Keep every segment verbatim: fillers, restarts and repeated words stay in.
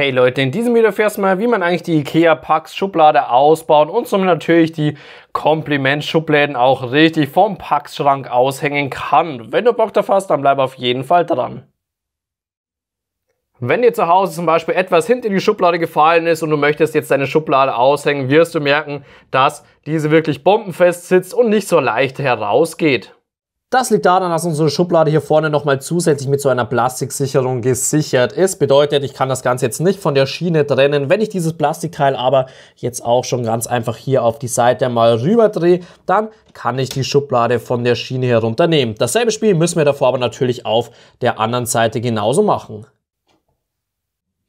Hey Leute, in diesem Video erfährst du mal, wie man eigentlich die Ikea Pax Schublade ausbauen und somit natürlich die Komplement Schubladen auch richtig vom Pax Schrank aushängen kann. Wenn du Bock drauf hast, dann bleib auf jeden Fall dran. Wenn dir zu Hause zum Beispiel etwas hinter die Schublade gefallen ist und du möchtest jetzt deine Schublade aushängen, wirst du merken, dass diese wirklich bombenfest sitzt und nicht so leicht herausgeht. Das liegt daran, dass unsere Schublade hier vorne nochmal zusätzlich mit so einer Plastiksicherung gesichert ist. Bedeutet, ich kann das Ganze jetzt nicht von der Schiene trennen. Wenn ich dieses Plastikteil aber jetzt auch schon ganz einfach hier auf die Seite mal rüberdrehe, dann kann ich die Schublade von der Schiene herunternehmen. Dasselbe Spiel müssen wir davor aber natürlich auf der anderen Seite genauso machen.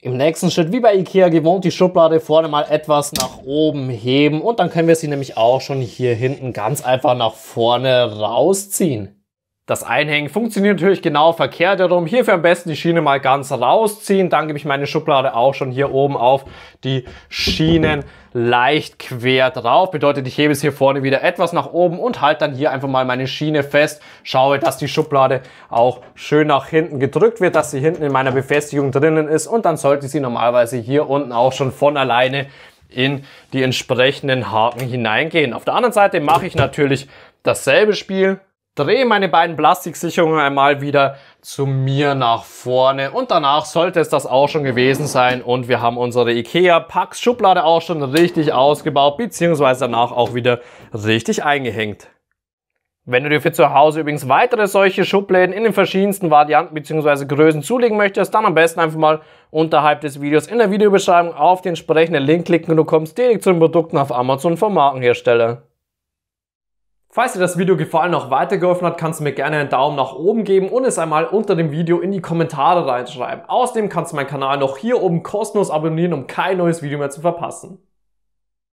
Im nächsten Schritt, wie bei Ikea gewohnt, die Schublade vorne mal etwas nach oben heben und dann können wir sie nämlich auch schon hier hinten ganz einfach nach vorne rausziehen. Das Einhängen funktioniert natürlich genau verkehrt herum. Hierfür am besten die Schiene mal ganz rausziehen, dann gebe ich meine Schublade auch schon hier oben auf die Schienen leicht quer drauf. Bedeutet, ich hebe es hier vorne wieder etwas nach oben und halte dann hier einfach mal meine Schiene fest. Schaue, dass die Schublade auch schön nach hinten gedrückt wird, dass sie hinten in meiner Befestigung drinnen ist. Und dann sollte sie normalerweise hier unten auch schon von alleine in die entsprechenden Haken hineingehen. Auf der anderen Seite mache ich natürlich dasselbe Spiel. Drehe meine beiden Plastiksicherungen einmal wieder zu mir nach vorne und danach sollte es das auch schon gewesen sein und wir haben unsere Ikea Pax Schublade auch schon richtig ausgebaut bzw. danach auch wieder richtig eingehängt. Wenn du dir für zu Hause übrigens weitere solche Schubladen in den verschiedensten Varianten bzw. Größen zulegen möchtest, dann am besten einfach mal unterhalb des Videos in der Videobeschreibung auf den entsprechenden Link klicken und du kommst direkt zu den Produkten auf Amazon vom Markenhersteller. Falls dir das Video gefallen und auch weitergeholfen hat, kannst du mir gerne einen Daumen nach oben geben und es einmal unter dem Video in die Kommentare reinschreiben. Außerdem kannst du meinen Kanal noch hier oben kostenlos abonnieren, um kein neues Video mehr zu verpassen.